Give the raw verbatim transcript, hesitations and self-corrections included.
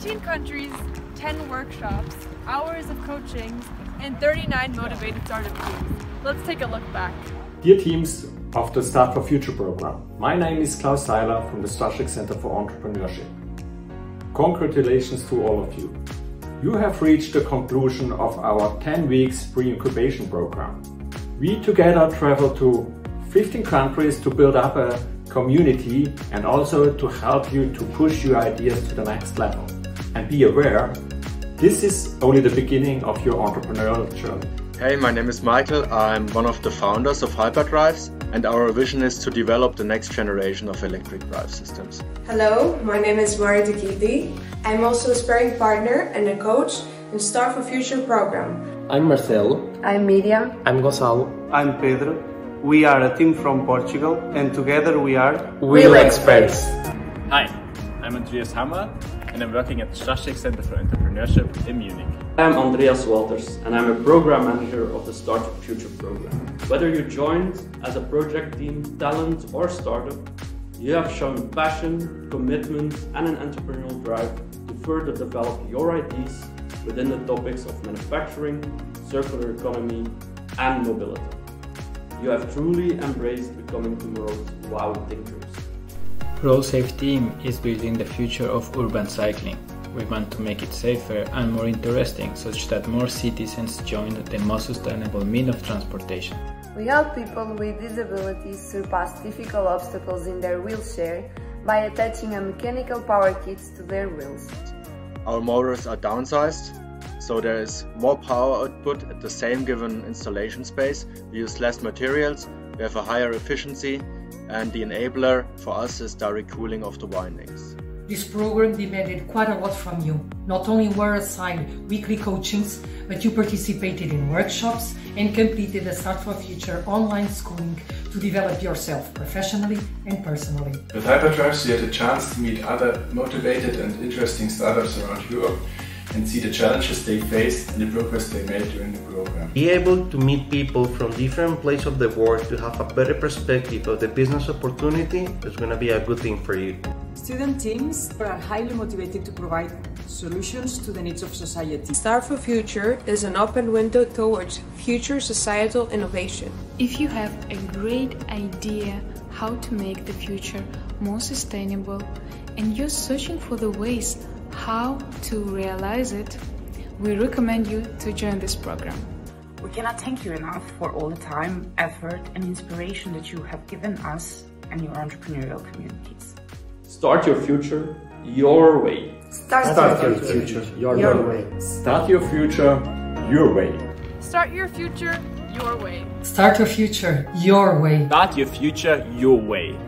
fifteen countries, ten workshops, hours of coaching, and thirty-nine motivated startup teams. Let's take a look back. Dear teams of the Start for Future program, my name is Klaus Seiler from the Strascheg Center for Entrepreneurship. Congratulations to all of you. You have reached the conclusion of our ten weeks pre-incubation program. We together travel to fifteen countries to build up a community and also to help you to push your ideas to the next level. And be aware, this is only the beginning of your entrepreneurial journey. Hey, my name is Michael. I'm one of the founders of Hyperdrives, and our vision is to develop the next generation of electric drive systems. Hello, my name is Mario Dikiti. I'm also a sparring partner and a coach in Start for Future program. I'm Marcelo. I'm Miriam. I'm Gonçalo. I'm Pedro. We are a team from Portugal, and together we are Wheel Express. Hi, I'm Andreas Hammer, and I'm working at the Strascheg Center for Entrepreneurship in Munich. I'm Andreas Walters, and I'm a program manager of the Start for Future program. Whether you joined as a project team, talent, or startup, you have shown passion, commitment, and an entrepreneurial drive to further develop your ideas within the topics of manufacturing, circular economy, and mobility. You have truly embraced becoming tomorrow's wow thinkers. RollSafe team is building the future of urban cycling. We want to make it safer and more interesting, such that more citizens join the most sustainable means of transportation. We help people with disabilities surpass difficult obstacles in their wheelchair by attaching a mechanical power kit to their wheels. Our motors are downsized, so there is more power output at the same given installation space. We use less materials, we have a higher efficiency, and the enabler for us is direct cooling of the windings. This program demanded quite a lot from you. Not only were assigned weekly coachings, but you participated in workshops and completed the Start for Future online schooling to develop yourself professionally and personally. With HyperTrax, you had a chance to meet other motivated and interesting startups around Europe and see the challenges they faced and the progress they made during the program. Be able to meet people from different places of the world to have a better perspective of the business opportunity is going to be a good thing for you. Student teams are highly motivated to provide solutions to the needs of society. Start for Future is an open window towards future societal innovation. If you have a great idea how to make the future more sustainable and you're searching for the ways how to realize it, we recommend you to join this program. We cannot thank you enough for all the time, effort, and inspiration that you have given us and your entrepreneurial communities. Start your future your way. Start, Start your, your future, future your, your way. way. Start your future your way. Start your future your way. Start your future your way. Start your future your way.